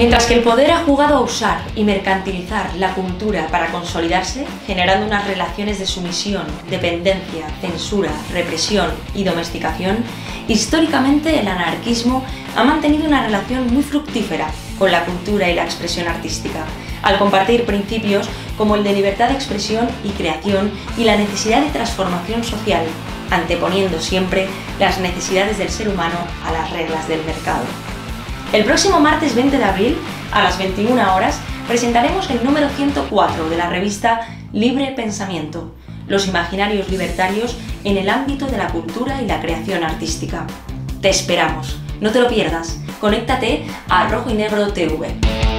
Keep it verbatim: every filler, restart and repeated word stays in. Mientras que el poder ha jugado a usar y mercantilizar la cultura para consolidarse, generando unas relaciones de sumisión, dependencia, censura, represión y domesticación, históricamente el anarquismo ha mantenido una relación muy fructífera con la cultura y la expresión artística, al compartir principios como el de libertad de expresión y creación y la necesidad de transformación social, anteponiendo siempre las necesidades del ser humano a las reglas del mercado. El próximo martes veinte de abril, a las veintiuna horas, presentaremos el número ciento cuatro de la revista Libre Pensamiento, los imaginarios libertarios en el ámbito de la cultura y la creación artística. Te esperamos, no te lo pierdas, conéctate a Rojo y Negro T V.